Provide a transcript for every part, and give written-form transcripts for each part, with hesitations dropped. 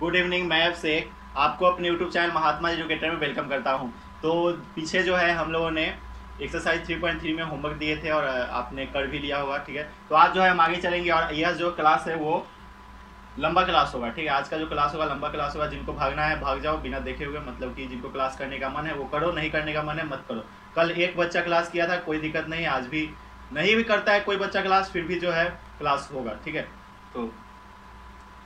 Good evening, मैं अभिषेक आपको अपने यूट्यूब चैनल महात्मा एजुकेटर में वेलकम करता हूं। तो पीछे जो है हम लोगों ने एक्सरसाइज 3.3 में होमवर्क दिए थे और आपने कर भी लिया होगा, ठीक है। तो आज जो है हम आगे चलेंगे और यह जो क्लास है वो लंबा क्लास होगा, ठीक है। आज का जो क्लास होगा लंबा क्लास होगा। जिनको भागना है भाग जाओ बिना देखे हुए, मतलब कि जिनको क्लास करने का मन है वो करो, नहीं करने का मन है मत करो। कल एक बच्चा क्लास किया था, कोई दिक्कत नहीं, आज भी नहीं भी करता है कोई बच्चा क्लास, फिर भी जो है क्लास होगा, ठीक है। तो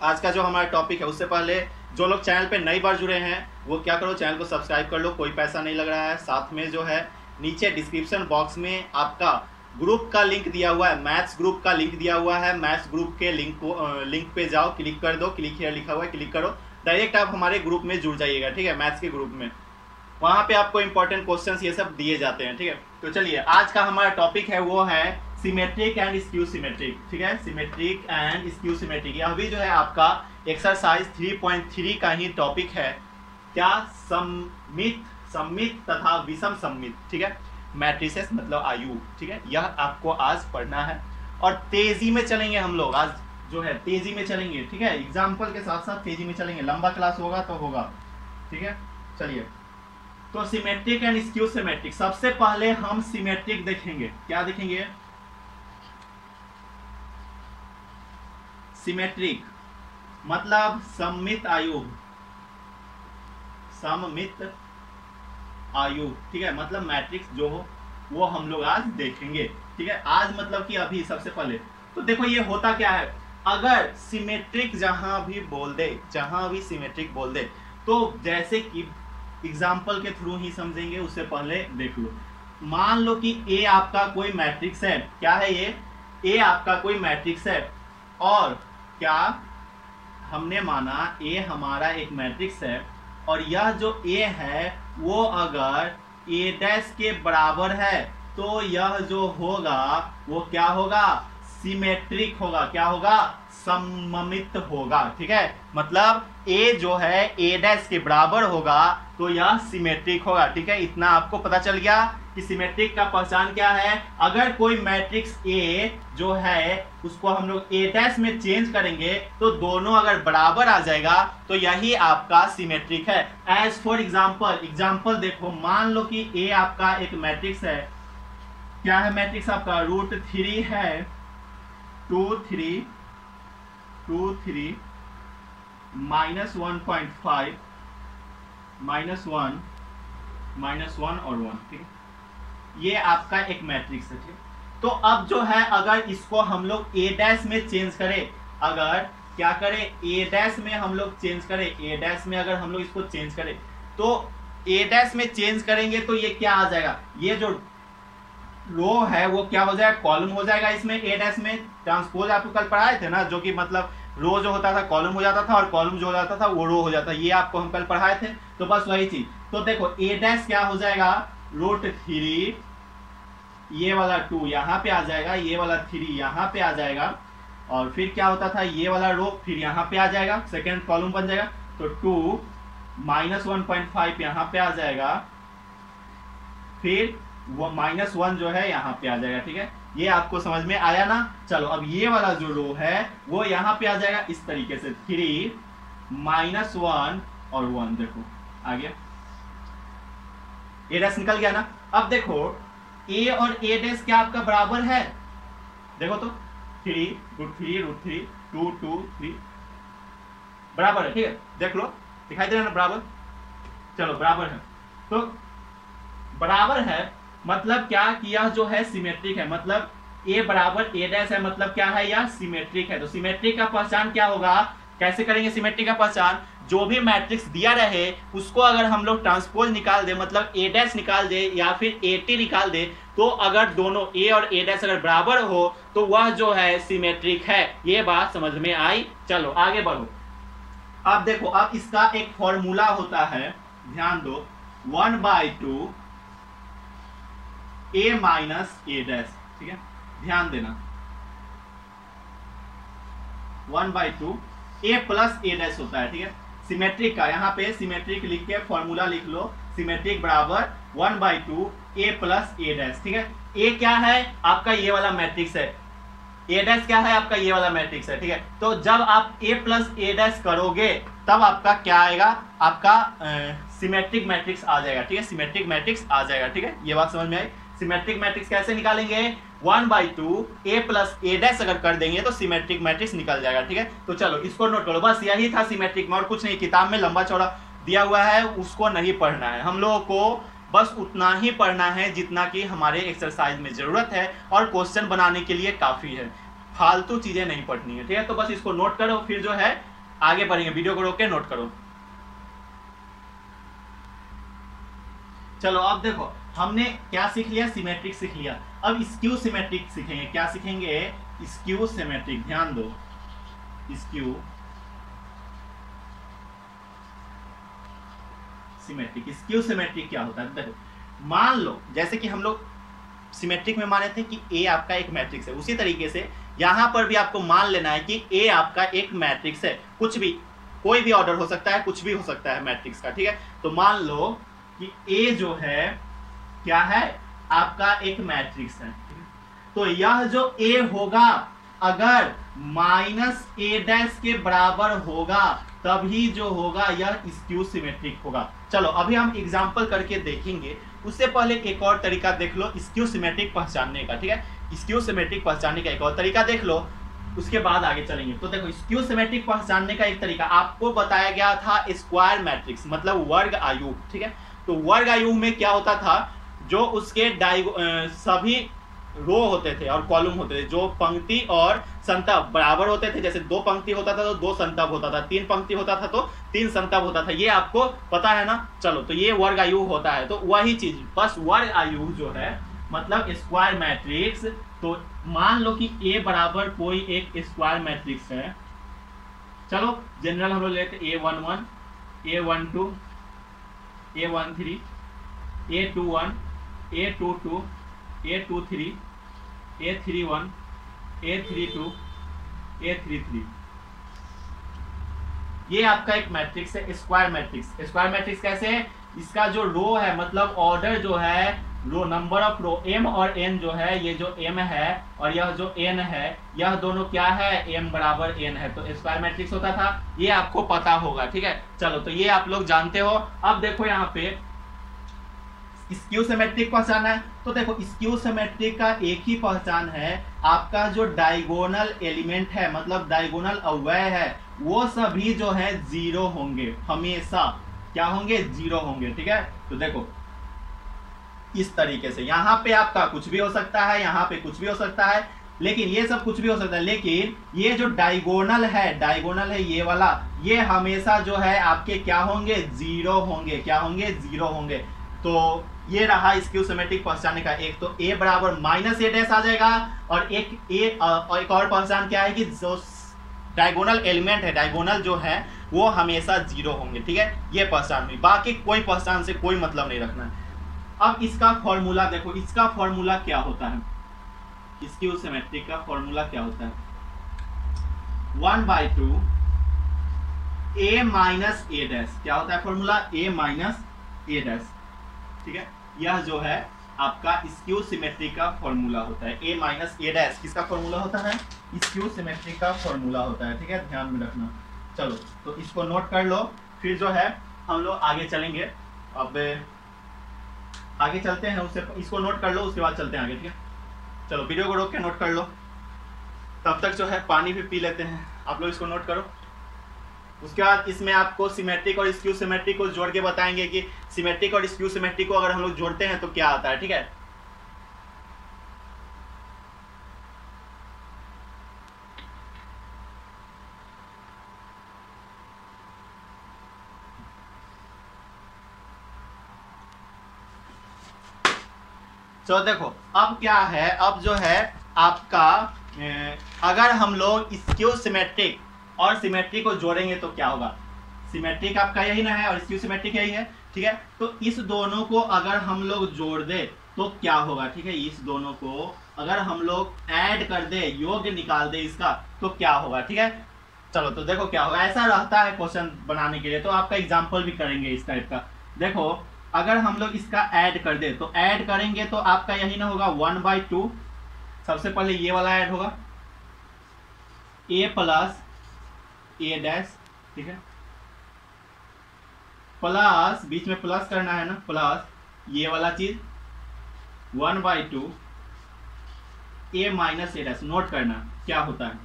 आज का जो हमारा टॉपिक है, उससे पहले जो लोग चैनल पे नई बार जुड़े हैं वो क्या करो, चैनल को सब्सक्राइब कर लो, कोई पैसा नहीं लग रहा है। साथ में जो है नीचे डिस्क्रिप्शन बॉक्स में आपका ग्रुप का लिंक दिया हुआ है, मैथ्स ग्रुप का लिंक दिया हुआ है। मैथ्स ग्रुप के लिंक को लिंक पे जाओ, क्लिक कर दो, क्लिक हियर लिखा हुआ है, क्लिक करो, डायरेक्ट आप हमारे ग्रुप में जुड़ जाइएगा, ठीक है। मैथ्स के ग्रुप में वहाँ पे आपको इंपॉर्टेंट क्वेश्चंस ये सब दिए जाते हैं, ठीक है। तो चलिए आज का हमारा टॉपिक है वो है सिमेट्रिक एंड स्क्यू सिमेट्रिक, ठीक है। सिमेट्रिक एंड स्क्यू सिमेट्रिक यह भी जो है आपका एक्सरसाइज 3.3 का ही टॉपिक है। क्या सममित, सममित तथा विषम सममित, ठीक है, मैट्रिसेस मतलब आयु, ठीक है, यह आपको आज पढ़ना है। और तेजी में चलेंगे हम लोग, आज जो है तेजी में चलेंगे, ठीक है, एग्जाम्पल के साथ साथ तेजी में चलेंगे। लंबा क्लास होगा तो होगा, ठीक है। चलिए तो सिमेट्रिक एंड स्क्यू सिमेट्रिक, सबसे पहले हम सिमेट्रिक देखेंगे। क्या देखेंगे? सिमेट्रिक मतलब सममित आयु, सममित आयु, ठीक है, मतलब मैट्रिक्स जो हो वो हम लोग आज देखेंगे, ठीक है। आज मतलब कि अभी सबसे पहले तो देखो ये होता क्या है। अगर सिमेट्रिक जहां भी बोल दे, जहां भी सिमेट्रिक बोल दे, तो जैसे कि एग्जाम्पल के थ्रू ही समझेंगे, उससे पहले देख लो। मान लो कि ए आपका कोई मैट्रिक्स है, क्या है ये? ए आपका कोई मैट्रिक्स है। और क्या हमने माना ए हमारा एक मैट्रिक्स है, और यह जो ए है वो अगर ए डैश के बराबर है तो यह जो होगा वो क्या होगा? सिमेट्रिक होगा। क्या होगा? सममित होगा, ठीक है, मतलब ए जो है ए डैश के बराबर होगा तो यह सिमेट्रिक होगा, ठीक है। इतना आपको पता चल गया कि सिमेट्रिक का पहचान क्या है। अगर कोई मैट्रिक्स ए जो है उसको हम लोग ए डैश में चेंज करेंगे तो दोनों अगर बराबर आ जाएगा तो यही आपका सिमेट्रिक है। एज फॉर एग्जाम्पल, एग्जाम्पल देखो, मान लो कि ए आपका एक मैट्रिक्स है। क्या है मैट्रिक्स आपका? √3 है, 2 3 -1.5 -1 और 1, ठीक है, ये आपका एक मैट्रिक्स है, ठीक। तो अब जो है अगर इसको हम लोग ए डैश में चेंज करें, अगर क्या करें ए डैश में हम लोग चेंज करें, ए डैश में अगर हम लोग इसको चेंज करें तो ए डैश में चेंज करेंगे तो ये क्या आ जाएगा? ये जो रो है वो क्या हो जाएगा? कॉलम हो जाएगा। इसमें ए डैश में ट्रांसपोज आपको कल पढ़ाए थे ना, जो कि मतलब रो जो होता था कॉलम हो जाता था और कॉलम जो हो जाता था वो रो हो जाता, ये आपको हम कल पढ़ाए थे, तो बस वही चीज। तो देखो ए डैश क्या हो जाएगा? √3, ये वाला 2 यहाँ पे आ जाएगा, ये वाला 3 यहाँ पे आ जाएगा, और फिर क्या होता था ये वाला रो फिर यहाँ पे आ जाएगा, सेकेंड कॉलम बन जाएगा, तो 2 -1.5 यहाँ पे आ जाएगा, फिर वो -1 जो है यहाँ पे आ जाएगा, ठीक है। ये आपको समझ में आया ना? चलो अब ये वाला जो रो है वो यहाँ पे आ जाएगा इस तरीके से, 3 -1 और 1, देखो आ गया, ए डैश निकल गया ना। अब देखो ए और ए डैश क्या आपका बराबर है? देखो तो 3 √3 √3 2 2 3 बराबर है, ठीक है, देख लो, दिखाई दे रहा ना बराबर? चलो बराबर है, तो बराबर है मतलब क्या कि यह जो है सिमेट्रिक है, मतलब ए बराबर ए डैश है, मतलब क्या है? यह सिमेट्रिक है। तो सिमेट्रिक का पहचान क्या होगा? कैसे करेंगे सिमेट्रिक का पहचान? जो भी मैट्रिक्स दिया रहे उसको अगर हम लोग ट्रांसपोज निकाल दे, मतलब ए डैश निकाल दे या फिर AT निकाल दे, तो अगर दोनों ए और ए डैश अगर बराबर हो तो वह जो है सिमेट्रिक है। ये बात समझ में आई? चलो आगे बढ़ो। अब देखो अब इसका एक फॉर्मूला होता है, ध्यान दो, 1/2 A - A', ठीक है, ध्यान देना, 1/2 A + A' होता है, ठीक है। सिमेट्रिक का यहाँ पे सिमेट्रिक लिख के फॉर्मूला लिख लो, सिमेट्रिक बराबर 1/2 A + A', ठीक है। ए क्या है? आपका ये वाला मैट्रिक्स है, ए डैश क्या है आपका, ये वाला मैट्रिक्स है, ठीक है। तो जब आप ए प्लस ए डैश करोगे तब आपका क्या आएगा, आपका सिमेट्रिक मैट्रिक्स आ जाएगा, ठीक है, सिमेट्रिक मैट्रिक्स आ जाएगा, ठीक है। ये बात समझ में आई। सिमेट्रिक मैट्रिक्स कैसे निकालेंगे, 1/2 ए प्लस ए डैश अगर कर देंगे तो सिमेट्रिक मैट्रिक्स निकल जाएगा, ठीक है। तो चलो इसको नोट करो, बस यही था सिमेट्रिक में और कुछ नहीं, किताब में लंबा चौड़ा दिया हुआ है उसको नहीं पढ़ना है, हम लोगों को बस उतना ही पढ़ना है जितना कि हमारे एक्सरसाइज में ज़रूरत है और क्वेश्चन बनाने के लिए काफ़ी है, फालतू चीज़ें नहीं पढ़नी है, ठीक है। तो बस इसको नोट करो, फिर जो है आगे पढ़ेंगे, वीडियो को रोक के नोट करो। चलो अब देखो हमने क्या सीख लिया, सिमेट्रिक सीख लिया, अब स्क्यू सिमेट्रिक सीखेंगे। क्या सीखेंगे, स्क्यू सिमेट्रिक, ध्यान दो, स्क्यू सिमेट्रिक। स्क्यू सिमेट्रिक क्या होता है, देखो मान लो जैसे कि हम लोग सिमेट्रिक में माने थे कि ए आपका एक मैट्रिक्स है, उसी तरीके से यहाँ पर भी आपको मान लेना है कि ए आपका एक मैट्रिक्स है, कुछ भी कोई भी ऑर्डर हो सकता है, कुछ भी हो सकता है मैट्रिक्स का, ठीक है। तो मान लो कि ए जो है क्या है, आपका एक मैट्रिक्स है, तो यह जो ए होगा अगर -a' के बराबर होगा तभी जो होगा यह स्क्यू सिमेट्रिक होगा। चलो अभी हम एग्जांपल करके देखेंगे, उससे पहले एक और तरीका देख लो स्क्यू सिमेट्रिक पहचानने का, ठीक है, स्क्यू सिमेट्रिक पहचानने का एक और तरीका देख लो, उसके बाद आगे चलेंगे। तो देखो स्क्यू सिमेट्रिक पहचानने का एक तरीका आपको बताया गया था स्क्वायर मैट्रिक्स, मतलब वर्ग आयुग, ठीक है। तो वर्ग आयुग में क्या होता था, जो उसके सभी रो होते थे और कॉलम होते थे, जो पंक्ति और संतब बराबर होते थे, जैसे 2 पंक्ति होता था तो 2 संतब होता था, 3 पंक्ति होता था तो 3 संतब होता था, ये आपको पता है ना। चलो तो ये वर्ग आयुग होता है, तो वही चीज बस वर्ग आयुग जो है मतलब स्क्वायर मैट्रिक्स। तो मान लो कि ए बराबर कोई एक स्क्वायर मैट्रिक्स है, चलो जनरल हम लोग लेते A11, A12, A13, A21, A22, A23, A31, A32, A33, ये आपका एक मैट्रिक्स है, स्क्वायर मैट्रिक्स। स्क्वायर मैट्रिक्स कैसे है, इसका जो रो है मतलब ऑर्डर जो है, row number of row m और n जो है, ये जो m है और यह जो n है, यह दोनों क्या है, m बराबर n है, तो स्क्वायर मैट्रिक्स होता था, ये आपको पता होगा, ठीक है। चलो तो ये आप लोग जानते हो। अब देखो यहाँ पे स्क्यू सिमेट्रिक पहचाना है, तो देखो स्क्यू सिमेट्रिक का एक ही पहचान है, आपका जो डायगोनल एलिमेंट है मतलब डायगोनल अवयव है, वो सभी जो है 0 होंगे, हमेशा क्या होंगे, 0 होंगे, ठीक है। तो देखो इस तरीके से यहाँ पे आपका कुछ भी हो सकता है, यहाँ पे कुछ भी हो सकता है, लेकिन ये सब कुछ भी हो सकता है, लेकिन ये जो डायगोनल है, डायगोनल है ये वाला, ये हमेशा जो है आपके क्या होंगे, 0 होंगे, क्या होंगे, 0 होंगे। तो ये रहा स्क्यू सिमेट्रिक पहचानने का एक, तो a बराबर -a' आ जाएगा, और एक और पहचान क्या है कि जो डायगोनल एलिमेंट है, डायगोनल जो है वो हमेशा 0 होंगे, ठीक है। ये पहचान हुई, बाकी कोई पहचान से कोई मतलब नहीं रखना है। अब इसका फॉर्मूला देखो, इसका फॉर्मूला क्या होता है, स्क्यू सिमेट्रिक का फॉर्मूला क्या होता है, 1/2 a-a', क्या होता है फॉर्मूला, a-a', ठीक है। यह जो है आपका स्क्यू सिमेट्रिक का फॉर्मूला होता है, a-a' किसका फॉर्मूला होता है, स्क्यू सिमेट्रिक का फॉर्मूला होता है, ठीक है, ध्यान में रखना। चलो तो इसको नोट कर लो, फिर जो है हम लोग आगे चलेंगे। अब आगे चलते हैं, उससे इसको नोट कर लो, उसके बाद चलते हैं आगे, ठीक है। चलो वीडियो को रोक के नोट कर लो, तब तक जो है पानी भी पी लेते हैं, आप लोग इसको नोट करो। उसके बाद इसमें आपको सिमेट्रिक और स्क्यू सिमेट्रिक को जोड़ के बताएंगे कि सिमेट्रिक और स्क्यू सिमेट्रिक को अगर हम लोग जोड़ते हैं तो क्या आता है, ठीक है। तो देखो अब क्या है, अब जो है आपका अगर हम लोग स्क्यू सिमेट्रिक और सिमेट्रिक को जोड़ेंगे तो क्या होगा, सिमेट्रिक आपका यही ना है और स्क्यू सिमेट्रिक यही है, ठीक है। तो इस दोनों को अगर हम लोग जोड़ दे तो क्या होगा, ठीक है, इस दोनों को अगर हम लोग ऐड कर दे, योग निकाल दे इसका, तो क्या होगा, ठीक है। चलो तो देखो क्या होगा, ऐसा रहता है क्वेश्चन बनाने के लिए, तो आपका एग्जाम्पल भी करेंगे इस टाइप का। देखो अगर हम लोग इसका ऐड कर दे तो ऐड करेंगे तो आपका यही ना होगा 1/2, सबसे पहले ये वाला ऐड होगा, ए प्लस ए डैश, ठीक है, प्लस बीच में प्लस करना है ना, प्लस ये वाला चीज 1/2 A minus A dash, note करना क्या होता है,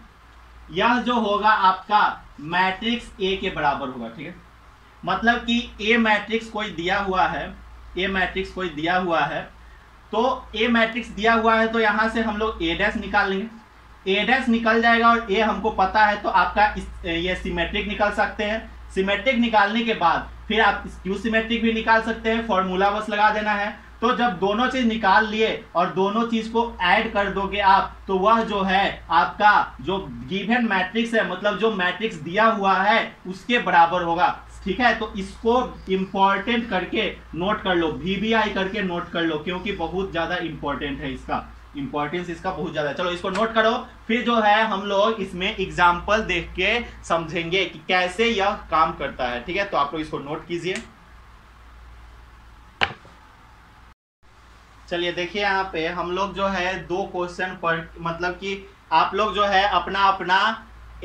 यह जो होगा आपका मैट्रिक्स ए के बराबर होगा। ठीक है, मतलब कि ए मैट्रिक्स कोई दिया हुआ है, ए मैट्रिक्स कोई दिया हुआ है, तो ए मैट्रिक्स दिया हुआ है तो यहाँ से हम लोग ए डैश निकाल लेंगे, ए डैश निकल जाएगा और ए हमको पता है, तो आपका ये सिमेट्रिक निकाल सकते हैं। सिमेट्रिक निकालने के बाद फिर आप स्क्यू सिमेट्रिक भी निकाल सकते हैं, फॉर्मूला बस लगा देना है। तो जब दोनों चीज निकाल लिए और दोनों चीज को ऐड कर दोगे आप, तो वह जो है आपका जो गिवन मैट्रिक्स है, मतलब जो मैट्रिक्स दिया हुआ है उसके बराबर होगा। ठीक है, तो इसको इम्पॉर्टेंट करके नोट कर लो, VBI करके नोट कर लो, क्योंकि बहुत ज्यादा इंपॉर्टेंट है, इसका इंपॉर्टेंस इसका बहुत ज्यादा। चलो इसको नोट करो, फिर जो है हम लोग इसमें एग्जाम्पल देख के समझेंगे कि कैसे यह काम करता है। ठीक है, तो आप लोग इसको नोट कीजिए। चलिए देखिए, यहाँ पे हम लोग जो है 2 क्वेश्चन पर, मतलब कि आप लोग जो है अपना अपना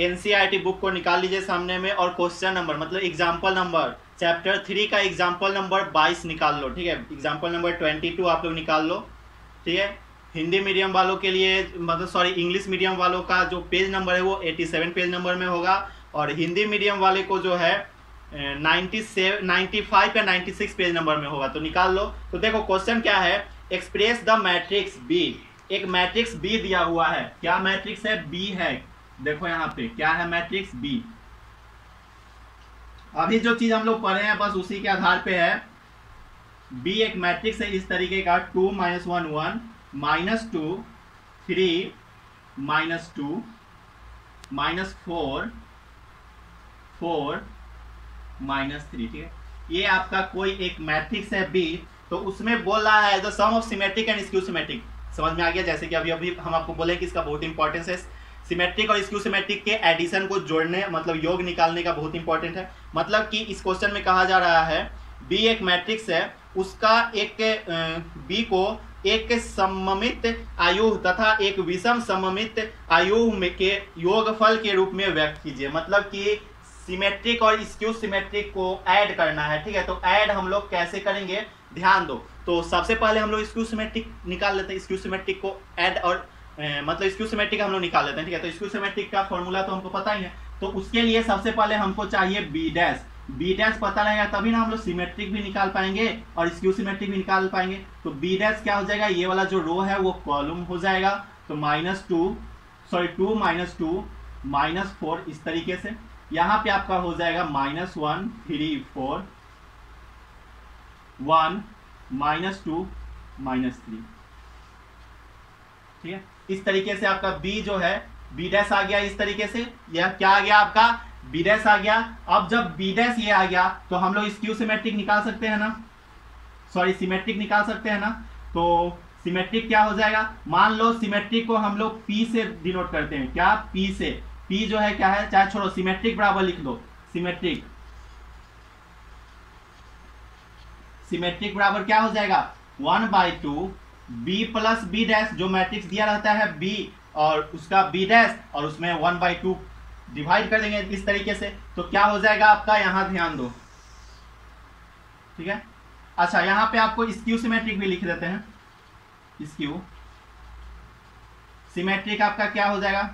NCERT बुक को निकाल लीजिए सामने में, और क्वेश्चन नंबर मतलब एग्जाम्पल नंबर चैप्टर 3 का एग्जाम्पल नंबर 22 निकाल लो। ठीक है, एग्जाम्पल नंबर 22 आप लोग निकाल लो। ठीक है, हिंदी मीडियम वालों के लिए, मतलब सॉरी इंग्लिश मीडियम वालों का जो पेज नंबर है वो 87 पेज नंबर में होगा, और हिंदी मीडियम वाले को जो है 95 या 96 पेज नंबर में होगा। तो निकाल लो। तो देखो क्वेश्चन क्या है, एक्सप्रेस द मैट्रिक्स बी। एक मैट्रिक्स बी दिया हुआ है, क्या मैट्रिक्स है, बी है। देखो यहाँ पे क्या है, मैट्रिक्स बी। अभी जो चीज हम लोग पढ़े हैं बस उसी के आधार पे है। बी एक मैट्रिक्स है इस तरीके का, 2 - 1 - 1 - 2 3 - 2 - 4 4 - 3। ठीक है, ये आपका कोई एक मैट्रिक्स है बी। तो उसमें बोल रहा है the sum of symmetric and skew symmetric, समझ में आ गया। जैसे कि अभी अभी हम आपको बोले कि इसका बहुत इंपॉर्टेंस है, सिमेट्रिक और स्क्यू सिमेट्रिक के एडिशन को जोड़ने, मतलब योग निकालने का बहुत इंपॉर्टेंट है। मतलब कि इस क्वेश्चन में कहा जा रहा है बी एक मैट्रिक्स है, उसका एक बी को एक सममित आयुः तथा एक विषम सममित आयुः में के योगफल के रूप में व्यक्त कीजिए। मतलब कि सिमेट्रिक और स्क्यू सिमेट्रिक को ऐड करना है। ठीक है, तो ऐड हम लोग कैसे करेंगे, ध्यान दो। तो सबसे पहले हम लोग स्क्यू सिमेट्रिक निकाल लेते हैं, स्क्यू सिमेट्रिक को ऐड और मतलब स्क्यू सिमेट्रिक हम लोग निकाल लेते हैं। ठीक है, तो स्क्यू सिमेट्रिक का फॉर्मूला तो हमको पता ही है, तो उसके लिए सबसे पहले हमको चाहिए बी डैश। बी डैश पता रहेगा तभी ना हम लोग सिमेट्रिक भी निकाल पाएंगे और स्क्यू सिमेट्रिक भी निकाल पाएंगे। तो बी डैश क्या हो जाएगा, ये वाला जो रो है वो कॉलम हो जाएगा। तो -2 - 4 इस तरीके से, यहाँ पे आपका हो जाएगा -1 - 3 - 4 - 1 - 2 - 3। ठीक है, इस तरीके से आपका बी जो है, बी डैश आ गया इस तरीके से। यह क्या आ गया आपका, बी डैश आ गया। अब जब बी डैश ये आ गया तो हम लोग स्क्यू सिमेट्रिक निकाल सकते हैं ना, सॉरी सिमेट्रिक निकाल सकते हैं ना। तो सिमेट्रिक क्या हो जाएगा, मान लो सिमेट्रिक को हम लोग पी से डिनोट करते हैं, क्या, पी से। पी जो है क्या है, चाहे छोड़ो, सिमेट्रिक बराबर लिख दो, सिमेट्रिक, सिमेट्रिक बराबर क्या हो जाएगा, 1/2 बी प्लस बी डैश, जो मैट्रिक्स दिया रहता है बी और उसका बी डैश, और उसमें 1/2 डिवाइड कर देंगे इस तरीके से। तो क्या हो जाएगा आपका, यहाँ ध्यान दो। ठीक है, अच्छा यहाँ पे आपको स्क्यू सिमेट्रिक भी लिख देते हैं, स्क्यू सिमेट्रिक आपका क्या हो जाएगा,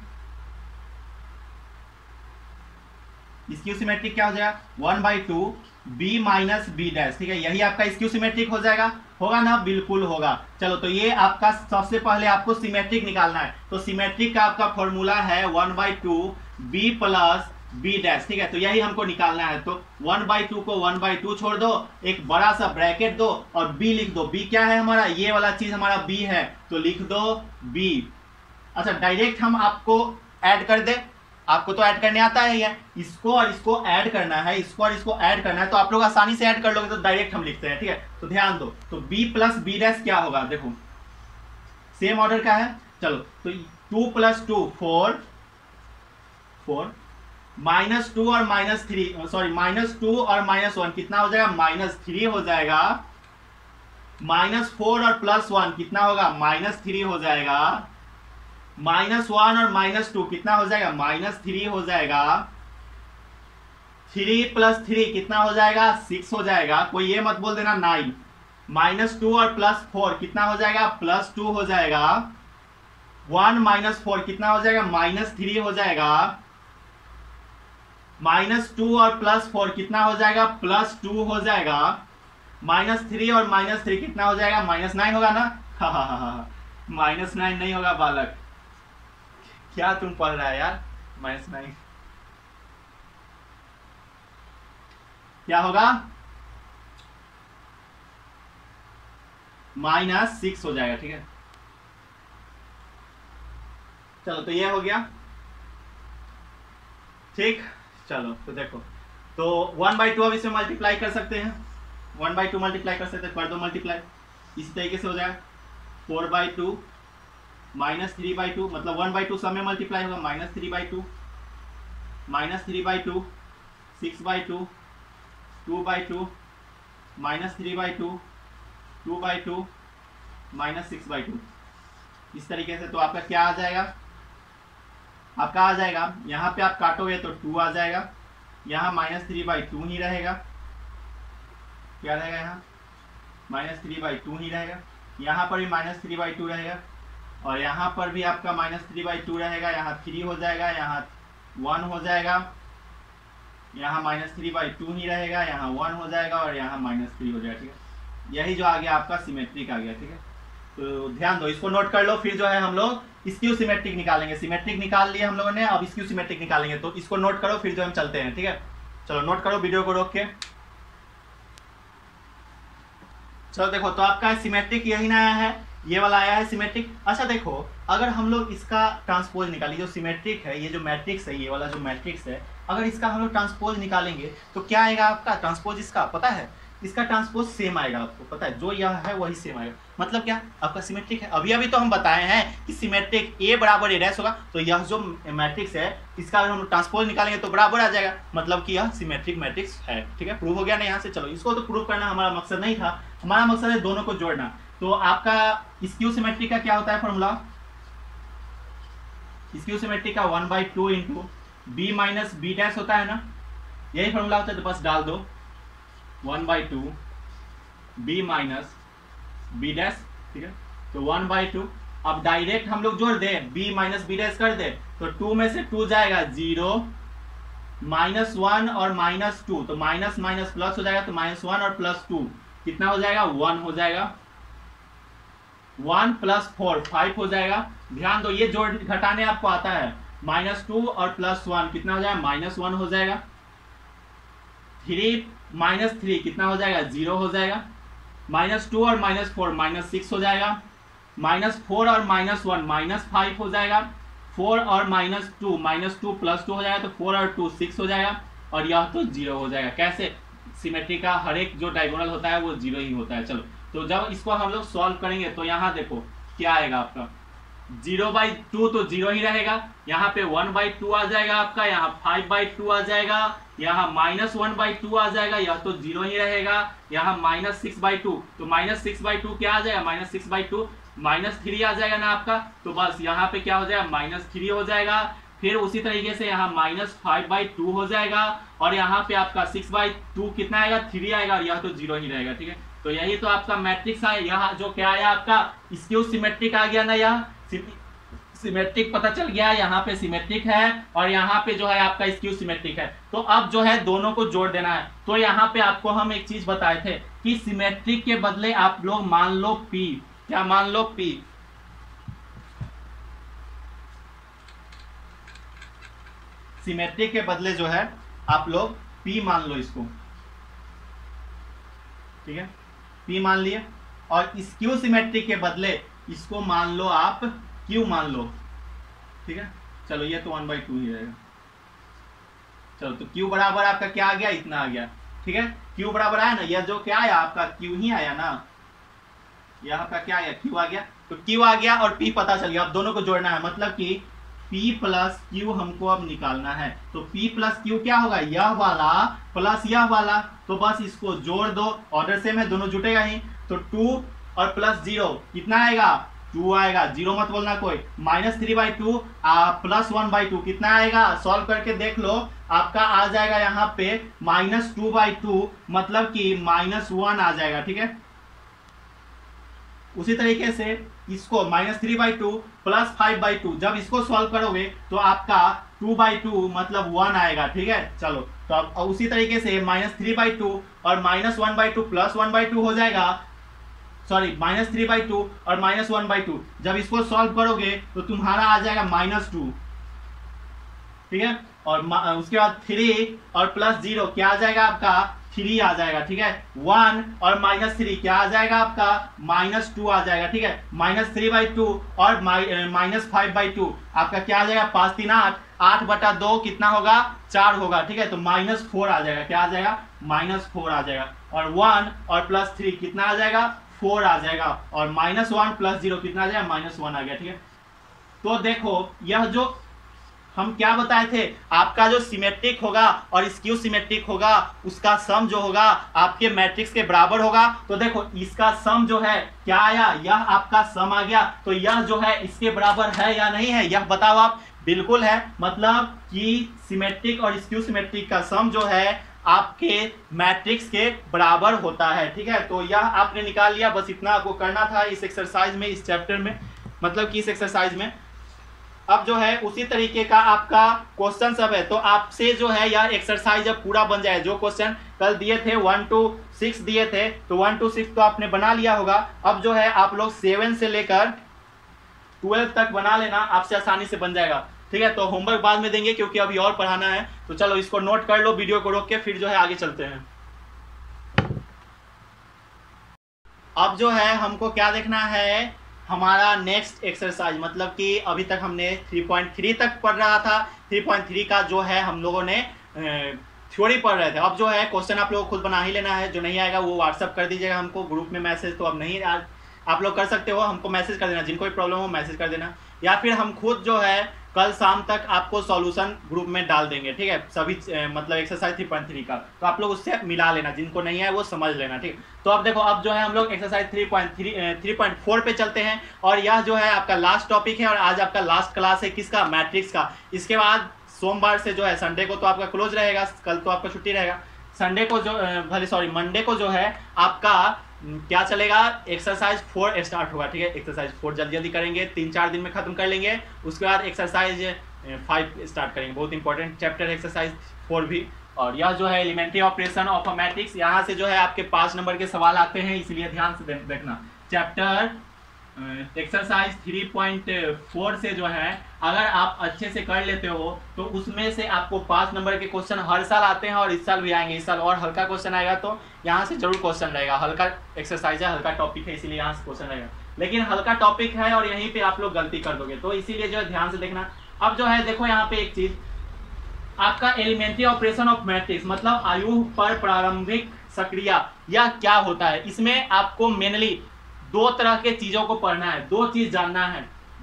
स्क्यू सिमेट्रिक क्या हो जाएगा, 1/2 बी माइनस बी डैश। ठीक है, यही आपका स्क्यू सिमेट्रिक हो जाएगा, होगा ना, बिल्कुल होगा। चलो, तो ये आपका सबसे पहले आपको सिमेट्रिक निकालना है। तो सिमेट्रिक का आपका फॉर्मूला है 1/2 बी प्लस बी डैश। ठीक है, तो यही हमको निकालना है। तो 1/2 को 1/2 छोड़ दो, एक बड़ा सा ब्रैकेट दो और बी लिख दो। बी क्या है हमारा, ये वाला चीज हमारा बी है, तो लिख दो बी। अच्छा, डायरेक्ट हम आपको ऐड कर दे, आपको तो ऐड करने आता है, या इसको और इसको ऐड करना है, इसको और इसको ऐड करना है, तो आप लोग आसानी से ऐड कर लोगे। तो डायरेक्ट हम लिखते हैं। ठीक है, तो ध्यान दो। तो b प्लस बी डैश क्या होगा, देखो सेम ऑर्डर का है। चलो, तो 2 + 2 - 4 - 4 -2 और -1 कितना हो जाएगा, -3 हो जाएगा। -4 और +1 कितना होगा, -3 हो जाएगा। -1 और -2 कितना हो जाएगा, -3 हो जाएगा। 3 + 3 कितना हो जाएगा, 6 हो जाएगा। कोई ये मत बोल देना 9। -2 और +4 कितना हो जाएगा, +2 हो जाएगा। 1 - 4 कितना हो जाएगा, -3 हो जाएगा। -2 और +4 कितना हो जाएगा, +2 हो जाएगा। -3 और -3 कितना हो जाएगा, -9 होगा ना। हा, -9 नहीं होगा बालक, क्या तुम पढ़ रहा है यार। -9 क्या होगा, -6 हो जाएगा। ठीक है, चलो तो ये हो गया। ठीक, चलो तो देखो, तो 1/2 अब इसे मल्टीप्लाई कर सकते हैं। 1/2 मल्टीप्लाई कर सकते हैं, कर दो मल्टीप्लाई। इसी तरीके से हो जाएगा 4/2 -3/2, मतलब 1/2 सब में मल्टीप्लाई होगा, -3/2 -3/2 6/2 2/2 -3/2 2/2 -6/2। इस तरीके से तो आपका क्या आ जाएगा, आपका आ जाएगा, यहाँ पे आप काटोगे तो 2 आ जाएगा, यहाँ -3/2 ही रहेगा। क्या रहेगा, यहाँ -3/2 ही रहेगा। यहाँ पर भी -3/2 रहेगा, और यहाँ पर भी आपका -3/2 रहेगा। यहाँ 3 हो जाएगा, यहाँ 1 हो जाएगा, यहाँ -3/2 ही रहेगा, यहाँ 1 हो जाएगा, और यहाँ -3 हो जाएगा। ठीक है, यही जो आ गया आपका सिमेट्रिक आ गया। ठीक है, तो ध्यान दो, इसको नोट कर लो। फिर जो है हम लोग स्क्यू सिमेट्रिक निकालेंगे। सिमेट्रिक निकाल लिए हम लोगों ने, अब स्क्यू सिमेट्रिक निकालेंगे, तो इसको नोट करो, फिर जो हम चलते हैं। ठीक है, चलो नोट करो, वीडियो को रोक के। चलो देखो, तो आपका सिमेट्रिक यही ना आया है, ये वाला आया है सिमेट्रिक। अच्छा देखो, अगर हम लोग इसका ट्रांसपोज निकालें, जो सिमेट्रिक है, ये जो मैट्रिक्स है, ये वाला जो मैट्रिक्स है, अगर इसका हम लोग ट्रांसपोज निकालेंगे तो क्या आएगा आपका ट्रांसपोज। इसका पता है, इसका ट्रांसपोज सेम आएगा, आपको पता है, जो यह है वही सेम आएगा। मतलब क्या, आपका सिमेट्रिक है। अभी अभी तो हम बताए हैं कि सिमेट्रिक A बराबर A डैश होगा, तो यह जो मैट्रिक्स है इसका अगर हम ट्रांसपोज निकालेंगे तो बराबर आ जाएगा, मतलब कि यह सिमेट्रिक मैट्रिक्स है। ठीक है, प्रूव हो गया ना यहाँ से। चलो, इसको तो प्रूव करना हमारा मकसद नहीं था, हमारा मकसद है दोनों को जोड़ना। तो आपका स्क्यू सिमेट्रिक का क्या होता है फॉर्मूला, स्क्यू सिमेट्रिक का 1/2 into B minus B dash होता है ना, यही फॉर्मूला होता है। तो बस डाल दो 1/2 B माइनस B डैश। ठीक है, तो 1/2, अब डायरेक्ट हम लोग जोड़ दें, B माइनस B डैश कर दे, तो 2 में से 2 जाएगा, 0 -1 और -2, तो माइनस माइनस प्लस हो जाएगा, तो -1 और +2 कितना हो जाएगा, 1 हो जाएगा। 1 + 4 5 हो जाएगा। ध्यान दो, ये जोड़ घटाने आपको आता है। -2 और +1 कितना हो जाएगा, -1 हो जाएगा। 3 - 3 कितना हो जाएगा, 0 हो जाएगा। -2 और -4 -6 हो जाएगा। -4 और -1 -5 हो जाएगा। 4 और -2 +2 हो जाएगा, तो 4 और 2 6 हो जाएगा, और यह तो 0 हो जाएगा। कैसे, सिमेट्री का हर एक जो डायगोनल होता है वो 0 ही होता है। चलो, तो जब इसको हम लोग सॉल्व करेंगे तो यहाँ देखो क्या आएगा आपका, 0/2 तो 0 ही रहेगा। यहाँ पे 1/2 आ जाएगा आपका, यहाँ 5/2 आ जाएगा, यहाँ -1/2 आ जाएगा, यह तो 0 ही रहेगा। यहाँ -6/2, तो -6/2 क्या आ जाएगा, -6/2 -3 आ जाएगा ना आपका, तो बस यहाँ पे क्या हो जाएगा, -3 हो जाएगा। फिर उसी तरीके से यहाँ -5/2 हो जाएगा, और यहाँ पे आपका 6/2 कितना आएगा, 3 आएगा, और यह तो 0 ही रहेगा। ठीक है, तो यही तो आपका मैट्रिक्स आया। यहाँ जो क्या आया आपका, स्क्यू सिमेट्रिक आ गया ना, यहाँ सिमेट्रिक पता चल गया, यहाँ पे सिमेट्रिक है, और यहाँ पे जो है आपका स्क्यू सिमेट्रिक है। तो अब जो है दोनों को जोड़ देना है। तो यहाँ पे आपको हम एक चीज बताए थे कि सिमेट्रिक के बदले आप लोग मान लो P, क्या मान लो P, सिमेट्रिक के बदले जो है आप लोग P मान लो इसको। ठीक है, P मान लिए, और स्क्यू सिमेट्रिक के बदले इसको मान लो आप Q मान लो। ठीक है, चलो ये तो 1/2 ही रहेगा। चलो, तो Q बराबर आपका क्या आ गया, इतना आ गया। ठीक है, Q बराबर आया ना, यह जो क्या आया आपका Q ही आया ना, यह आपका क्या आया, Q आ गया। तो Q आ गया और P पता चल गया, अब दोनों को जोड़ना है, मतलब कि P + Q हमको अब निकालना है। तो P + Q क्या होगा, यह वाला प्लस यह वाला, तो बस इसको जोड़ दो, ऑर्डर सेम है, दोनों जुटेगा ही। तो 2 और +0 कितना आएगा, टू आएगा, जीरो मत बोलना कोई, -3/2 +1/2 कितना आएगा सॉल्व करके देख लो, आपका आ जाएगा यहाँ पे -2/2 मतलब कि -1 आ जाएगा, ठीक है। उसी तरीके से इसको -3/2 +5/2 जब इसको सॉल्व करोगे तो आपका 2/2 मतलब 1 आएगा, ठीक है। चलो तो अब उसी तरीके से -3/2 और -1/2 +1/2 हो जाएगा, सॉरी -3/2 और -1/2 जब इसको सॉल्व करोगे तो तुम्हारा आ जाएगा -2, ठीक है। और उसके बाद 3 और +0 क्या आ जाएगा आपका 3 आ जाएगा, ठीक है। 1 और -3 क्या आ जाएगा आपका -2 आ जाएगा, ठीक है। -3/2 और -5/2 आपका क्या आ जाएगा 5×3 = 8, 8/2 कितना होगा 4 होगा, ठीक है। तो -4 आ जाएगा, क्या आ जाएगा -4 आ जाएगा। और 1 और +3 कितना आ जाएगा 4 आ जाएगा। और -1 +0 कितना आ जाएगा -1 आ गया, ठीक है। तो देखो यह जो हम क्या बताए थे, आपका जो सिमेट्रिक होगा और स्क्यू सिमेट्रिक होगा उसका सम जो होगा आपके मैट्रिक्स के बराबर होगा। तो देखो इसका सम जो है क्या आया, यह आपका सम आ गया। तो यह जो है इसके बराबर है या नहीं है यह बताओ आप। बिल्कुल है, मतलब कि सिमेट्रिक और स्क्यू सिमेट्रिक का सम जो है आपके मैट्रिक्स के बराबर होता है, ठीक है। तो यह आपने निकाल लिया, बस इतना आपको करना था इस एक्सरसाइज में, इस चैप्टर में, मतलब कि इस एक्सरसाइज में। अब जो है उसी तरीके का आपका क्वेश्चन सब है। तो आपसे जो है यार एक्सरसाइज जब पूरा बन जाए, जो क्वेश्चन कल दिए थे 1 to 6 दिए थे, तो 1 to 6 तो आपने बना लिया होगा। अब जो है आप लोग 7 से लेकर 12 तक बना लेना, आपसे आसानी से बन जाएगा, ठीक है। तो होमवर्क बाद में देंगे क्योंकि अभी और पढ़ाना है। तो चलो इसको नोट कर लो, वीडियो को रोक के फिर जो है आगे चलते हैं। अब जो है हमको क्या देखना है, हमारा नेक्स्ट एक्सरसाइज, मतलब कि अभी तक हमने 3.3 तक पढ़ रहा था। 3.3 का जो है हम लोगों ने थ्योरी पढ़ रहे थे। अब जो है क्वेश्चन आप लोग खुद बना ही लेना है, जो नहीं आएगा वो व्हाट्सअप कर दीजिएगा हमको ग्रुप में मैसेज। तो अब नहीं आप लोग कर सकते हो, हमको मैसेज कर देना, जिनको भी प्रॉब्लम हो मैसेज कर देना, या फिर हम खुद जो है कल शाम तक आपको सॉल्यूशन ग्रुप में डाल देंगे, ठीक है। सभी मतलब एक्सरसाइज 3.3 का, तो आप लोग उससे मिला लेना, जिनको नहीं है वो समझ लेना, ठीक। तो अब देखो अब जो है हम लोग एक्सरसाइज 3.4 पे चलते हैं। और यह जो है आपका लास्ट टॉपिक है और आज आपका लास्ट क्लास है किसका, मैट्रिक्स का। इसके बाद सोमवार से जो है संडे को तो आपका क्लोज रहेगा, कल तो आपका छुट्टी रहेगा। संडे को जो मंडे को जो है आपका क्या चलेगा, एक्सरसाइज 4 स्टार्ट होगा, ठीक है। एक्सरसाइज 4 जल्दी करेंगे, 3-4 दिन में खत्म कर लेंगे। उसके बाद एक्सरसाइज 5 स्टार्ट करेंगे, बहुत इंपॉर्टेंट चैप्टर है एक्सरसाइज 4 भी। और यह जो है elementary operation of a matrix, यहाँ से जो है आपके 5 नंबर के सवाल आते हैं, इसलिए ध्यान से देखना। चैप्टर एक्सरसाइज 3.4 से जो है अगर आप अच्छे से कर लेते हो तो उसमें से आपको 5 नंबर के क्वेश्चन हर साल आते हैं और इस साल भी आएंगे। इस साल और हल्का क्वेश्चन आएगा, तो यहाँ से जरूर क्वेश्चन रहेगा। हल्का एक्सरसाइज है, हल्का टॉपिक है, इसीलिए यहाँ से क्वेश्चन रहेगा। लेकिन हल्का टॉपिक है और यहीं पे आप लोग गलती कर दोगे, तो इसीलिए जो है ध्यान से देखना। अब जो है देखो यहाँ पे एक चीज, आपका एलिमेंट्री ऑपरेशन ऑफ मैट्रिक्स मतलब आयु पर प्रारंभिक सक्रिया, यह क्या होता है। इसमें आपको मेनली 2 तरह के चीजों को पढ़ना है, 2 चीज जानना है,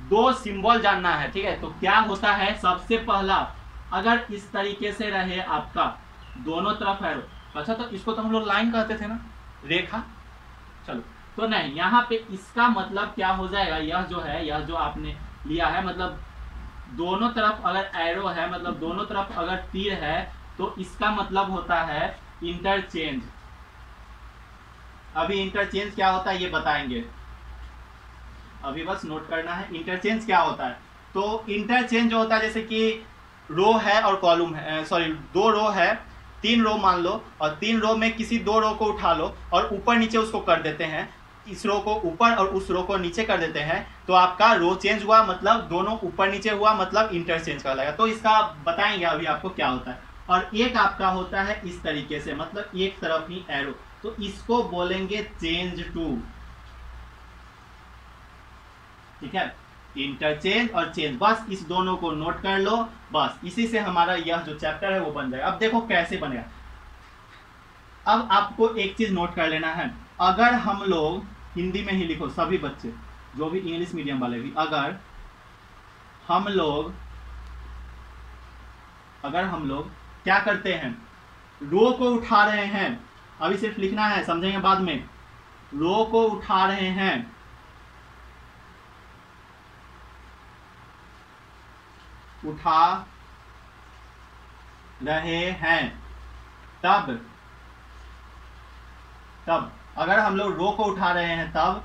2 सिंबल जानना है, ठीक है। तो क्या होता है, सबसे पहला अगर इस तरीके से रहे आपका दोनों तरफ है, अच्छा तो इसको तो हम लोग लाइन कहते थे ना, रेखा, चलो तो नहीं यहाँ पे इसका मतलब क्या हो जाएगा, यह जो है यह जो आपने लिया है मतलब दोनों तरफ अगर एरो है, मतलब दोनों तरफ अगर तीर है, तो इसका मतलब होता है इंटरचेंज। अभी इंटरचेंज क्या होता है ये बताएंगे, अभी बस नोट करना है इंटरचेंज क्या होता है। तो इंटरचेंज जो होता है जैसे कि रो है और कॉलम है, सॉरी 2 रो है, 3 रो मान लो, और 3 रो में किसी 2 रो को उठा लो और ऊपर नीचे उसको कर देते हैं, इस रो को ऊपर और उस रो को नीचे कर देते हैं, तो आपका रो चेंज हुआ मतलब दोनों ऊपर नीचे हुआ, मतलब इंटरचेंज कहलाएगा। तो इसका आप बताएंगे अभी आपको क्या होता है। और एक आपका होता है इस तरीके से, मतलब एक तरफ ही एरो, तो इसको बोलेंगे चेंज टू, ठीक है। इंटरचेंज और चेंज, बस इस दोनों को नोट कर लो, बस इसी से हमारा यह जो चैप्टर है वो बन जाएगा। अब देखो कैसे बनेगा, अब आपको एक चीज नोट कर लेना है। अगर हम लोग हिंदी में ही लिखो सभी बच्चे, जो भी इंग्लिश मीडियम वाले भी, अगर हम लोग क्या करते हैं, रो को उठा रहे हैं, अभी सिर्फ लिखना है समझेंगे बाद में, रो को उठा रहे हैं उठा रहे हैं तब अगर हम लोग रो को उठा रहे हैं तब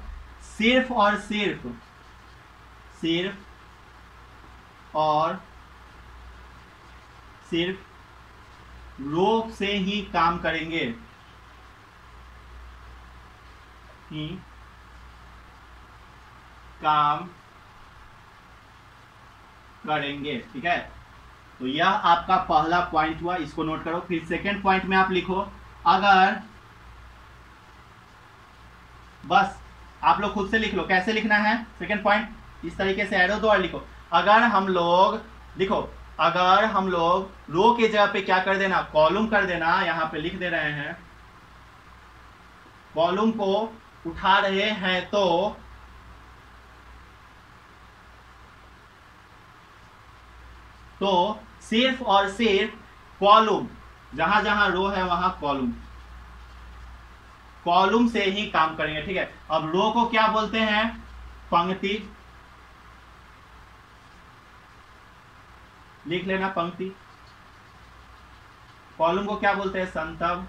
सिर्फ और सिर्फ रो से ही काम करेंगे ठीक है। तो यह आपका पहला पॉइंट हुआ, इसको नोट करो। फिर सेकंड पॉइंट में आप लिखो, अगर बस आप लोग खुद से लिख लो कैसे लिखना है। सेकंड पॉइंट इस तरीके से एरो दो और लिखो, अगर हम लोग रो के जगह पे क्या कर देना, कॉलम कर देना। यहाँ पे लिख दे रहे हैं कॉलम को उठा रहे हैं तो सिर्फ और सिर्फ कॉलम, जहां जहां रो है वहां कॉलम से ही काम करेंगे। ठीक है, अब रो को क्या बोलते हैं, पंक्ति लिख लेना, पंक्ति। कॉलम को क्या बोलते हैं, संतव।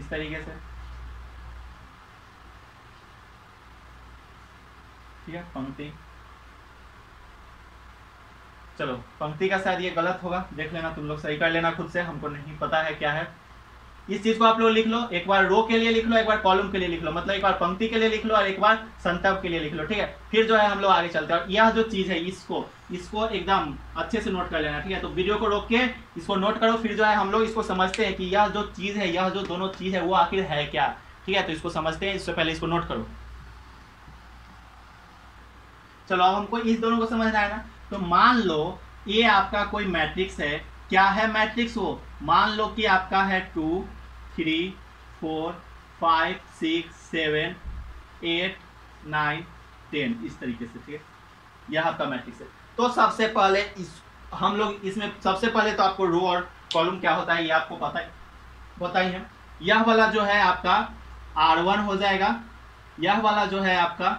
इस तरीके से, ठीक है, पंक्ति। चलो पंक्ति का शायद ये गलत होगा, देख लेना तुम लोग, सही कर लेना खुद से, हमको नहीं पता है क्या है। इस चीज को आप लोग लिख लो, एक बार रो के लिए लिख लो, एक बार कॉलम के लिए लिख लो, मतलब एक बार पंक्ति के लिए लिख लो और एक बार संतव के लिए लिख लो। ठीक है, फिर जो है हम लोग आगे चलते हैं। और यह जो चीज है इसको एकदम अच्छे से नोट कर लेना। ठीक है, तो वीडियो को रोक के इसको नोट करो, फिर जो है हम लोग इसको समझते हैं कि यह जो चीज है, यह जो दोनों चीज है वो आखिर है क्या। ठीक है, तो इसको समझते हैं, इससे पहले इसको नोट करो। चलो अब हमको इस दोनों को समझना है ना। तो मान लो ये आपका कोई मैट्रिक्स है, क्या है मैट्रिक्स वो, मान लो कि आपका है 2, 3, 4, 5, 6, 7, 8, 9, 10 इस तरीके से। ठीक है, यह आपका मैट्रिक्स है। तो सबसे पहले हम लोग इसमें सबसे पहले तो आपको रो और कॉलम क्या होता है ये आपको पता ही है। यह वाला जो है आपका R1 हो जाएगा, यह वाला जो है आपका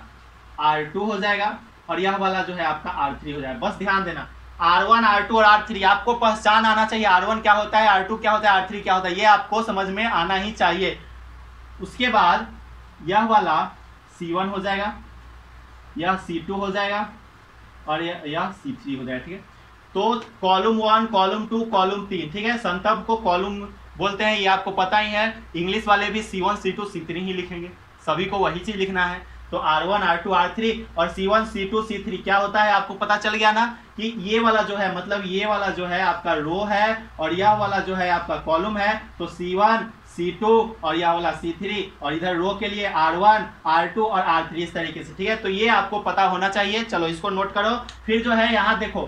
R2 हो जाएगा और यह वाला जो है आपका R3 हो जाएगा। बस ध्यान देना, R1, R2 और R3 आपको पहचान आना चाहिए। R1 क्या होता है, R2 क्या होता है, R3 क्या होता है, ये आपको समझ में आना ही चाहिए। उसके बाद यह वाला C1 हो जाएगा, यह C2 हो जाएगा और यह C3 हो जाएगा। ठीक है, तो कॉलम 1, कॉलम 2, कॉलम 3। ठीक है, संतव को कॉलम बोलते हैं, ये आपको पता ही है। इंग्लिश वाले भी C1, C2, C3 ही लिखेंगे, सभी को वही चीज लिखना है। तो R1, R2, R3 और C1, C2, C3 क्या होता है आपको पता चल गया ना, कि ये वाला जो है, मतलब ये वाला जो है आपका रो है और यह वाला जो है आपका कॉलम है। तो C1, C2 और यह वाला C3 और इधर रो के लिए R1, R2 और R3 इस तरीके से। ठीक है, तो ये आपको पता होना चाहिए। चलो इसको नोट करो। फिर जो है यहाँ देखो,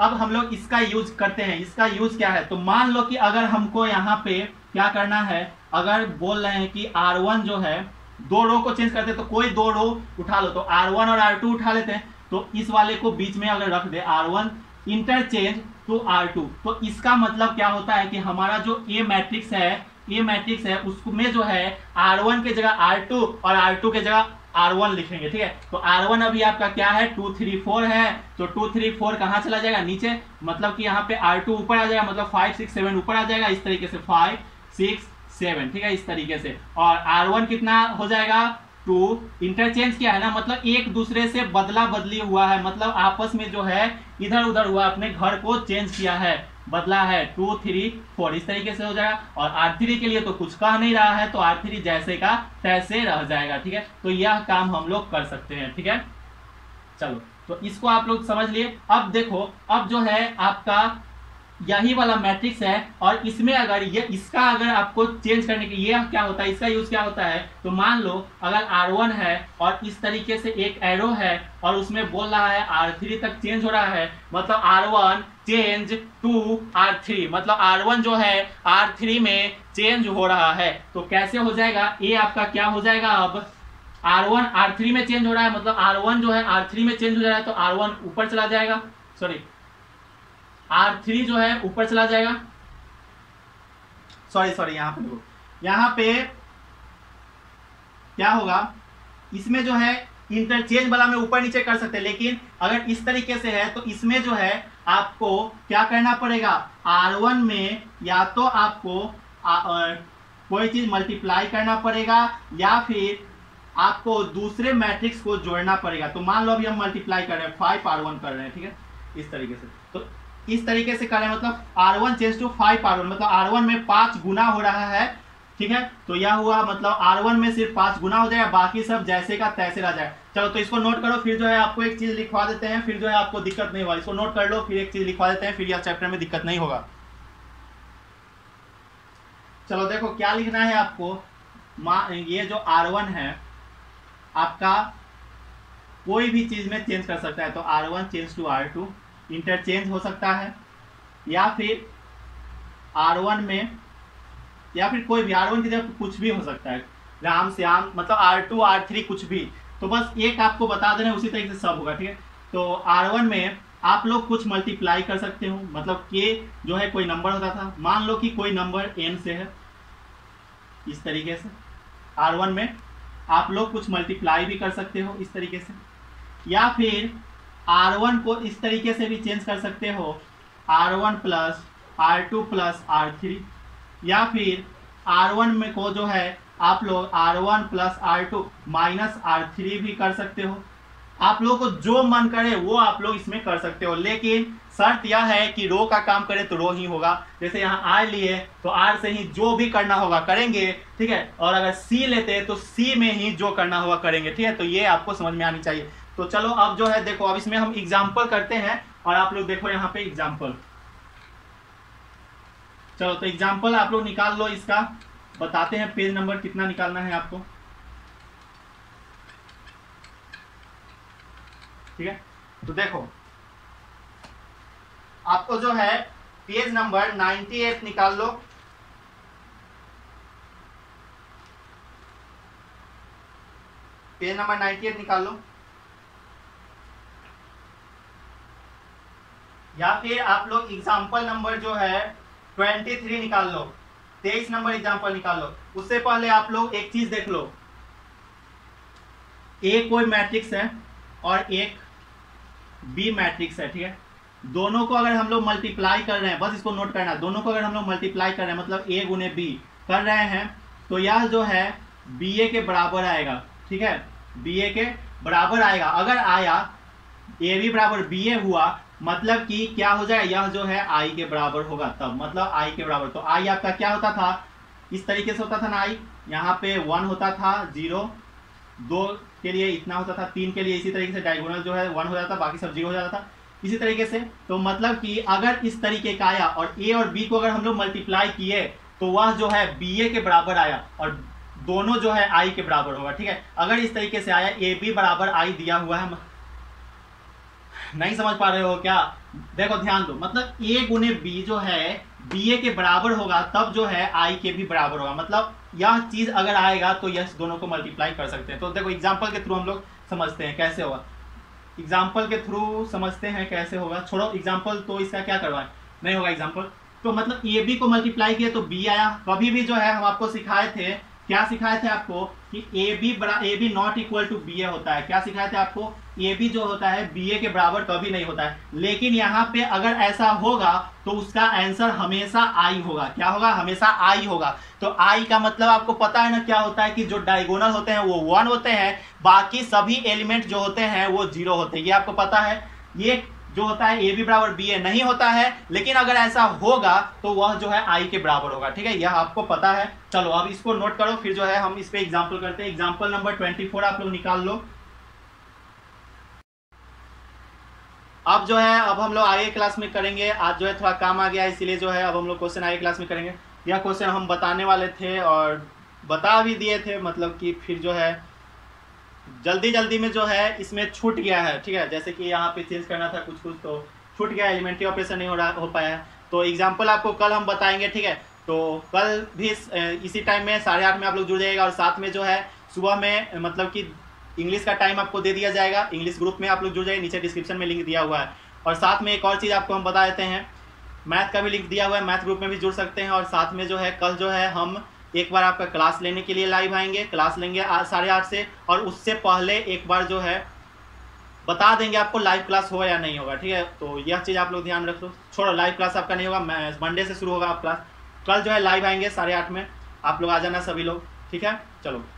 अब हम लोग इसका यूज करते हैं। इसका यूज क्या है, तो मान लो कि अगर हमको यहाँ पे क्या करना है, अगर बोल रहे हैं कि R1 जो है, दो रो को चेंज करते हैं तो कोई दो रो उठा लो, तो R1 और R2 उठा लेते हैं। तो इस वाले को बीच में अगर रख दे R1 इंटरचेंज टू R2, तो इसका मतलब क्या होता है कि हमारा जो A मैट्रिक्स है उसमें जो है R1 के जगह R2 और R2 के जगह R1 लिखेंगे। ठीक है, तो R1 अभी आपका क्या है, 2, 3, 4 है, तो 2, 3, 4 कहाँ चला जाएगा, नीचे, मतलब कि यहाँ पे R2 ऊपर आ जाएगा, मतलब 5, 6, 7 ऊपर आ जाएगा। इस तरीके से 5, 6, 7। ठीक है, इस तरीके से। और R1 कितना हो जाएगा, 2, इंटरचेंज किया है ना, मतलब एक दूसरे से बदला बदली हुआ है, मतलब आपस में जो है इधर उधर हुआ, अपने घर को चेंज किया है, बदला है। 2, 3, 4 इस तरीके से हो जाएगा। और R3 के लिए तो कुछ कह नहीं रहा है, तो R3 जैसे का तैसे रह जाएगा। ठीक है, तो यह काम हम लोग कर सकते हैं। ठीक है, चलो तो इसको आप लोग समझ लिए। अब देखो, अब जो है आपका यही वाला मैट्रिक्स है और इसमें अगर ये इसका आपको चेंज करने के लिए क्या होता है, इसका यूज क्या होता है, तो मान लो अगर R1 है और इस तरीके से एक एरो है और उसमें बोल रहा है R3 तक चेंज हो रहा है, मतलब R1 चेंज टू R3, मतलब R1 जो है R3 में चेंज हो रहा है। तो कैसे हो जाएगा, ये आपका क्या हो जाएगा, अब R1 R3 में चेंज हो रहा है, मतलब R1 जो है R3 में चेंज हो रहा है, तो R1 ऊपर चला जाएगा, R3 जो है ऊपर चला जाएगा। सॉरी यहाँ पे क्या होगा, इसमें जो है इंटरचेंज वाला में ऊपर नीचे कर सकते हैं, लेकिन अगर इस तरीके से है तो इसमें जो है आपको क्या करना पड़ेगा, R1 में या तो आपको कोई चीज मल्टीप्लाई करना पड़ेगा या फिर आपको दूसरे मैट्रिक्स को जोड़ना पड़ेगा। तो मान लो अभी हम मल्टीप्लाई कर रहे हैं 5R1 कर रहे हैं, ठीक है, इस तरीके से। तो इस तरीके से कर रहे हैं मतलब R1 चेंज टू 5R1, मतलब R1 में 5 गुना हो रहा है, ठीक है। तो यह हुआ मतलब R1 में सिर्फ 5 गुना हो जाएगा, बाकी सब जैसे का तैसे रह जाएगा। चलो तो इसको नोट करो, फिर जो है आपको एक चीज लिखवा देते हैं, फिर जो है आपको दिक्कत नहीं होगा। इसको नोट कर लो, फिर एक चीज लिखवा देते हैं, फिर यह चैप्टर में दिक्कत नहीं होगा। चलो देखो क्या लिखना है आपको, ये जो R1 है आपका कोई भी चीज में चेंज कर सकता है। तो R1 change to R2 interchange हो सकता है, या फिर R1 में या फिर कोई भी R1 की जगह कुछ भी हो सकता है, राम श्याम, मतलब R2 R3 कुछ भी। तो बस एक आपको बता दे रहे हैं, उसी तरीके से सब होगा, ठीक है। तो R1 में आप लोग कुछ मल्टीप्लाई कर सकते हो, मतलब के जो है कोई नंबर होता था, मान लो कि कोई नंबर n से है, इस तरीके से R1 में आप लोग कुछ मल्टीप्लाई भी कर सकते हो इस तरीके से, या फिर R1 को इस तरीके से भी चेंज कर सकते हो, R1 plus R2 plus R3, या फिर R1 में को जो है आप लोग R1 plus R2 minus R3 भी कर सकते हो। आप लोगों को जो मन करे वो आप लोग इसमें कर सकते हो, लेकिन शर्त यह है कि रो का काम करे तो रो ही होगा। जैसे यहाँ R लिए तो R से ही जो भी करना होगा करेंगे, ठीक है, और अगर C लेते तो C में ही जो करना होगा करेंगे, ठीक है। तो ये आपको समझ में आनी चाहिए। तो चलो अब जो है देखो, अब इसमें हम एग्जाम्पल करते हैं और आप लोग देखो यहाँ पे एग्जाम्पल। चलो तो एग्जाम्पल आप लोग निकाल लो, इसका बताते हैं पेज नंबर कितना निकालना है आपको, ठीक है। तो देखो आपको जो है पेज नंबर 98 निकाल लो, पेज नंबर 98 निकाल लो, या फिर आप लोग एग्जाम्पल नंबर जो है 23 निकाल लो, 23 नंबर एग्जाम्पल निकाल लो। उससे पहले आप लोग एक चीज देख लो, ए कोई मैट्रिक्स है और एक बी मैट्रिक्स है, ठीक है। दोनों को अगर हम लोग मल्टीप्लाई कर रहे हैं, बस इसको नोट करना, दोनों को अगर हम लोग मल्टीप्लाई कर रहे हैं, मतलब ए गुने बी कर रहे हैं, तो यह जो है बी ए के बराबर आएगा, ठीक है, बी ए के बराबर आएगा। अगर आया ए बी बराबर बी ए हुआ, मतलब कि क्या हो जाएगा, यह जो है आई के बराबर होगा, तब मतलब आई के बराबर। तो आई आपका क्या होता था, इस तरीके से होता था ना, आई यहाँ पे 1 होता था, 0 2 के लिए इतना होता था, 3 के लिए इसी तरीके से डायगोनल जो है 1 हो जाता था, बाकी सब 0 हो जाता था इसी तरीके से। तो मतलब कि अगर इस तरीके का आया और ए और बी को अगर हम लोग मल्टीप्लाई किए तो वह जो है बी ए के बराबर आया और दोनों जो है आई के बराबर होगा, ठीक है। अगर इस तरीके से आया ए बी बराबर आई दिया हुआ है, नहीं समझ पा रहे हो क्या, देखो ध्यान दो, मतलब ए गुने बी जो है बी ए के बराबर होगा, तब जो है आई के भी बराबर होगा, मतलब यह चीज अगर आएगा तो यह दोनों को मल्टीप्लाई कर सकते हैं। तो देखो एग्जाम्पल के थ्रू हम लोग समझते हैं कैसे होगा, एग्जाम्पल के थ्रू समझते हैं कैसे होगा। छोड़ो एग्जाम्पल, तो इसका क्या करवाएं, नहीं होगा एग्जाम्पल। तो मतलब ए बी को मल्टीप्लाई किया तो बी आया। कभी भी जो है हम आपको सिखाए थे, क्या सिखाए थे आपको, कि A B not equal to B A होता है। क्या सिखाए थे आपको, ए बी जो होता है बी ए के बराबर कभी नहीं होता है। लेकिन यहाँ पे अगर ऐसा होगा तो उसका आंसर हमेशा आई होगा। क्या होगा, हमेशा आई होगा। तो आई का मतलब आपको पता है ना क्या होता है, कि जो डायगोनल होते हैं वो 1 होते हैं, बाकी सभी एलिमेंट जो होते हैं वो 0 होते हैं। ये आपको पता है, ये जो होता है ए बी बराबर बी ए नहीं होता है। लेकिन अगर ऐसा होगा तो वह जो है आई के बराबर होगा, ठीक है, यह आपको पता है। चलो अब इसको नोट करो, फिर जो है हम इस पर एग्जाम्पल करते हैं। एग्जाम्पल नंबर 24 आप लोग निकाल लो। अब जो है अब हम लोग आगे क्लास में करेंगे, आज जो है थोड़ा काम आ गया है, इसीलिए जो है अब हम लोग क्वेश्चन आगे क्लास में करेंगे। यह क्वेश्चन हम बताने वाले थे और बता भी दिए थे, मतलब कि फिर जो है जल्दी जल्दी में जो है इसमें छूट गया है, ठीक है। जैसे कि यहाँ पे चेंज करना था कुछ कुछ, तो छूट गया, एलिमेंट्री ऑपरेशन नहीं हो पाया है। तो एग्जाम्पल आपको कल हम बताएंगे, ठीक है। तो कल भी इसी टाइम में 8:30 में आप लोग जुड़ जाइएगा, और साथ में जो है सुबह में मतलब कि इंग्लिश का टाइम आपको दे दिया जाएगा। इंग्लिश ग्रुप में आप लोग जुड़ जाइए, नीचे डिस्क्रिप्शन में लिंक दिया हुआ है। और साथ में एक और चीज़ आपको हम बता देते हैं, मैथ का भी लिंक दिया हुआ है, मैथ ग्रुप में भी जुड़ सकते हैं। और साथ में जो है कल जो है हम एक बार आपका क्लास लेने के लिए लाइव आएंगे, क्लास लेंगे 8:30 से, और उससे पहले एक बार जो है बता देंगे आपको लाइव क्लास हो या नहीं होगा, ठीक है। तो यह चीज़ आप लोग ध्यान रख लो। छोड़ो, लाइव क्लास आपका नहीं होगा, मंडे से शुरू होगा आप क्लास। कल जो है लाइव आएंगे 8:30 में, आप लोग आ जाना सभी लोग, ठीक है। चलो।